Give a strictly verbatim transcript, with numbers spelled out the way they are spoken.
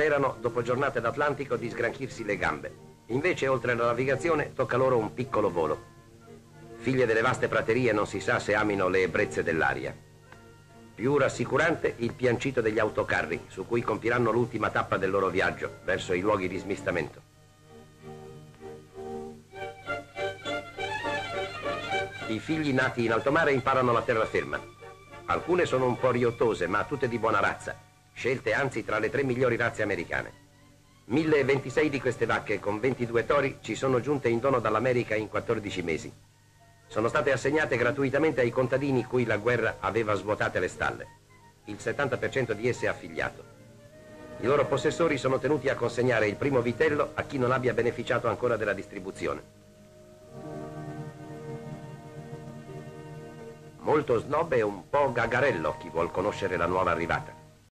sperano, dopo giornate d'Atlantico, di sgranchirsi le gambe. Invece, oltre alla navigazione, tocca loro un piccolo volo. Figlie delle vaste praterie, non si sa se amino le ebbrezze dell'aria. Più rassicurante il piancito degli autocarri, su cui compiranno l'ultima tappa del loro viaggio, verso i luoghi di smistamento. I figli nati in alto mare imparano la terraferma. Alcune sono un po' riottose, ma tutte di buona razza, scelte anzi tra le tre migliori razze americane. mille e ventisei di queste vacche, con ventidue tori, ci sono giunte in dono dall'America in quattordici mesi. Sono state assegnate gratuitamente ai contadini cui la guerra aveva svuotate le stalle. Il settanta per cento di esse è affiliato. I loro possessori sono tenuti a consegnare il primo vitello a chi non abbia beneficiato ancora della distribuzione. Molto snob e un po' gagarello chi vuol conoscere la nuova arrivata.